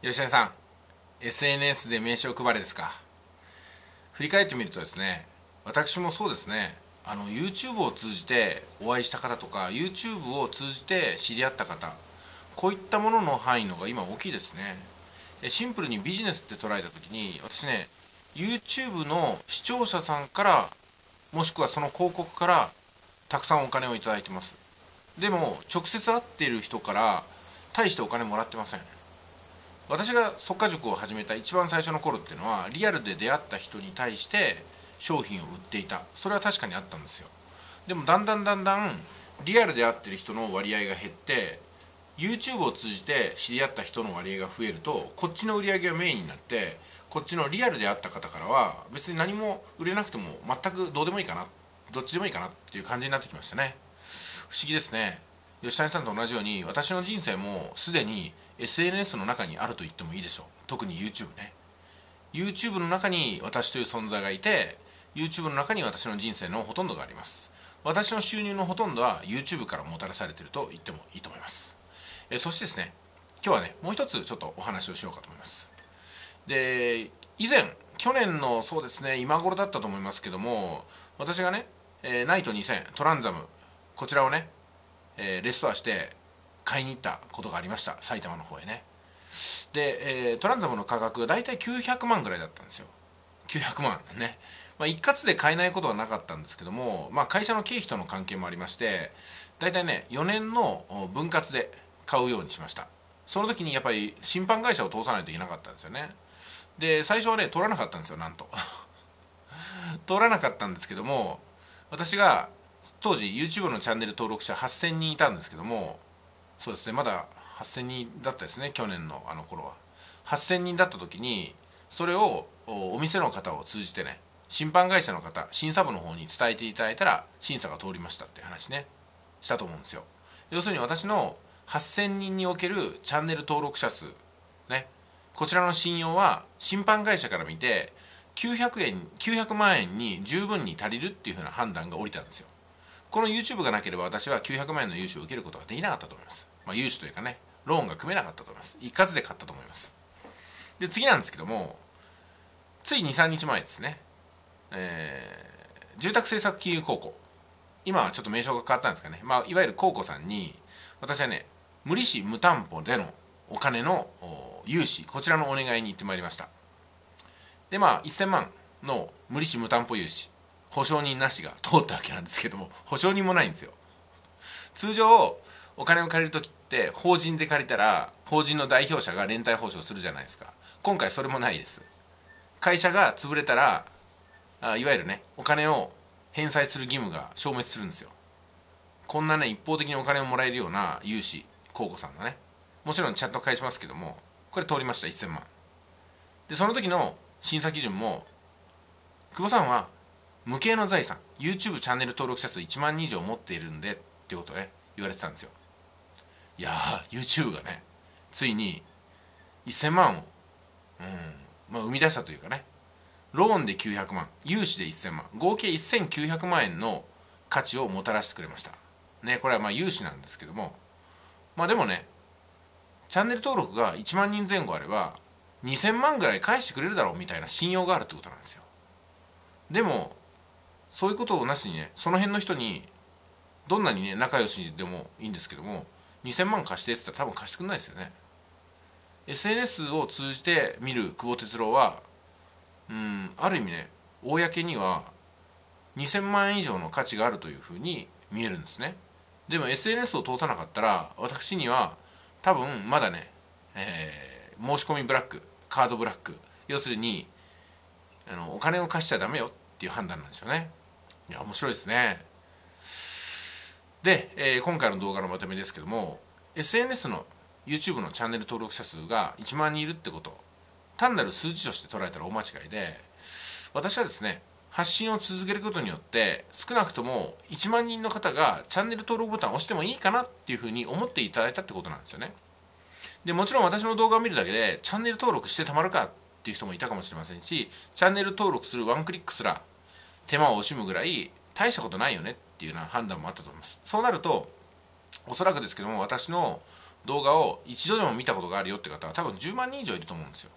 吉谷さん、 SNS で名刺を配れですか。振り返ってみるとですね、私もそうですね、YouTube を通じてお会いした方とか YouTube を通じて知り合った方、こういったものの範囲のが今大きいですね。シンプルにビジネスって捉えた時に、私ね YouTube の視聴者さんから、もしくはその広告からたくさんお金をいただいてます。でも直接会っている人から大してお金もらってません。私が速稼塾を始めた一番最初の頃っていうのは、リアルで出会った人に対して商品を売っていた。それは確かにあったんですよ。でもだんだんリアルで会ってる人の割合が減って、 YouTube を通じて知り合った人の割合が増えると、こっちの売り上げがメインになって、こっちのリアルで会った方からは別に何も売れなくても全くどうでもいいかな、どっちでもいいかなっていう感じになってきましたね。不思議ですね。吉谷さんと同じように、私の人生もすでに SNS の中にあると言ってもいいでしょう。特に YouTube ね。YouTube の中に私という存在がいて、 YouTube の中に私の人生のほとんどがあります。私の収入のほとんどは YouTube からもたらされていると言ってもいいと思います。そしてですね、今日はね、もう一つちょっとお話をしようかと思います。で、以前、去年のそうですね、今頃だったと思いますけども、私がね、ナイト2000トランザム、こちらをねレストアして買いに行ったことがありました。埼玉の方へね。で、トランザムの価格がだいたい900万ぐらいだったんですよ。900万ね、一括で買えないことはなかったんですけども、会社の経費との関係もありまして、だいたいね4年の分割で買うようにしました。その時にやっぱり審判会社を通さないといけなかったんですよね。で、最初はね取らなかったんですよ、なんと取らなかったんですけども、私が当時 YouTube のチャンネル登録者8000人いたんですけども、そうですね、まだ8000人だったですね、去年のあの頃は。8000人だった時に、それをお店の方を通じてね、審判会社の方、審査部の方に伝えていただいたら審査が通りましたって話ね、したと思うんですよ。要するに私の8000人におけるチャンネル登録者数ね、こちらの信用は審判会社から見て900万円に十分に足りるっていうふうな判断が下りたんですよ。この YouTube がなければ私は900万円の融資を受けることができなかったと思います。融資というかね、ローンが組めなかったと思います。一括で買ったと思います。で、次なんですけども、つい2、3日前ですね、住宅政策金融公庫、今はちょっと名称が変わったんですかね、いわゆる公庫さんに、私はね、無利子無担保でのお金の融資、こちらのお願いに行ってまいりました。で、1000万の無利子無担保融資。保証人なしが通ったわけなんですけども、保証人もないんですよ。通常お金を借りる時って法人で借りたら法人の代表者が連帯保証するじゃないですか。今回それもないです。会社が潰れたらいわゆるね、お金を返済する義務が消滅するんですよ。こんなね、一方的にお金をもらえるような融資、公庫さんのね、もちろんちゃんと返しますけども、これ通りました、1000万で。その時の審査基準も、久保さんは無形の財産、 YouTube チャンネル登録者数1万人以上持っているんでってことをね、言われてたんですよ。いやー、 YouTube がね、ついに1000万を、生み出したというかね、ローンで900万、融資で1000万、合計1900万円の価値をもたらしてくれました。ね、これは融資なんですけども、でもね、チャンネル登録が1万人前後あれば、2000万ぐらい返してくれるだろうみたいな信用があるってことなんですよ。でも、そういうことをなしにね、その辺の人にどんなにね仲良しでもいいんですけども、2000万貸してって言ったら多分貸してくんないですよね。 SNS を通じて見る久保哲郎は、ある意味ね、公には2000万円以上の価値があるというふうに見えるんですね。でも SNS を通さなかったら、私には多分まだね、申し込みブラック、カードブラック、要するにお金を貸しちゃダメよっていう判断なんでしょうね。いや、面白いですね。で、今回の動画のまとめですけども、 SNS の YouTube のチャンネル登録者数が1万人いるってこと、単なる数字として捉えたら大間違いで、私はですね、発信を続けることによって少なくとも1万人の方がチャンネル登録ボタンを押してもいいかなっていうふうに思っていただいたってことなんですよね。でもちろん私の動画を見るだけでチャンネル登録してたまるかっていう人もいたかもしれませんし、チャンネル登録するワンクリックすら手間を惜しむぐらい大したことないよねっていうような判断もあったと思います。そうなると、おそらくですけども、私の動画を一度でも見たことがあるよって方は多分10万人以上いると思うんですよ。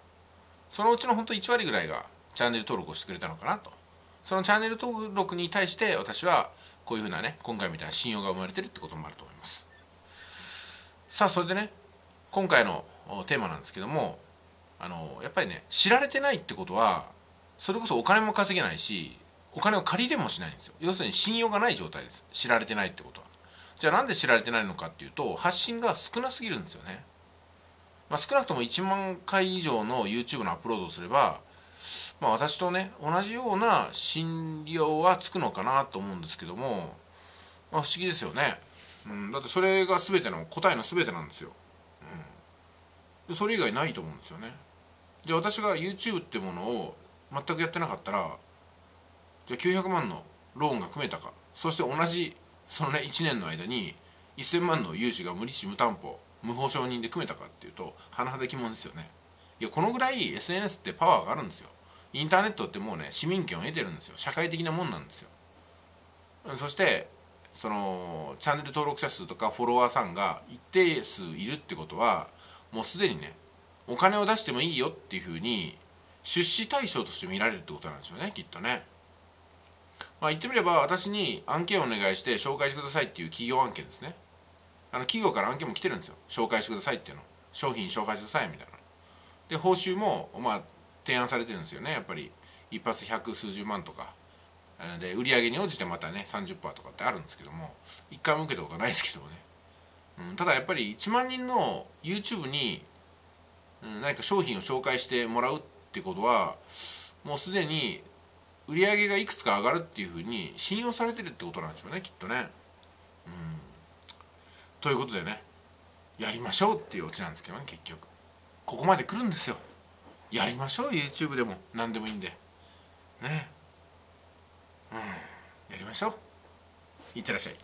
そのうちの本当1割ぐらいがチャンネル登録をしてくれたのかなと。そのチャンネル登録に対して私はこういうふうなね、今回みたいな信用が生まれてるってこともあると思います。さあそれでね、今回のテーマなんですけども、やっぱりね、知られてないってことはそれこそお金も稼げないし、お金を借り入れもしないんですよ。要するに信用がない状態です、知られてないってことは。じゃあなんで知られてないのかっていうと、発信が少なすぎるんですよね。まあ、少なくとも1万回以上の YouTube のアップロードをすれば、まあ、私とね同じような信用はつくのかなと思うんですけども、まあ、不思議ですよね。だってそれが全ての答えの全てなんですよ。でそれ以外ないと思うんですよね。じゃあ私が YouTube ってものを全くやってなかったら、じゃあ900万のローンが組めたか、そして同じそのね1年の間に1000万の融資が無利子無担保無保証人で組めたかっていうと、甚だ疑問ですよね。いや、このぐらい SNS ってパワーがあるんですよ。インターネットってもうね市民権を得てるんですよ。社会的なもんなんですよ。そしてそのチャンネル登録者数とかフォロワーさんが一定数いるってことは、もうすでにねお金を出してもいいよっていうふうに出資対象として見られるってことなんでしょうね、きっとね。まあ言ってみれば、私に案件をお願いして紹介してくださいっていう企業案件ですね。企業から案件も来てるんですよ。紹介してくださいっていうの、商品紹介してくださいみたいな。で報酬もまあ提案されてるんですよね。やっぱり一発百数十万とかで、売り上げに応じてまたね 30% とかってあるんですけども、一回も受けたことないですけどもね。ただやっぱり1万人の YouTube に何か商品を紹介してもらうってことは、もうすでに売り上げがいくつか上がるっていうふうに信用されてるってことなんでしょうね、きっとね。ということでね、やりましょうっていうオチなんですけどね、結局ここまで来るんですよ。やりましょう、 YouTube でも何でもいいんでね。やりましょう。いってらっしゃい。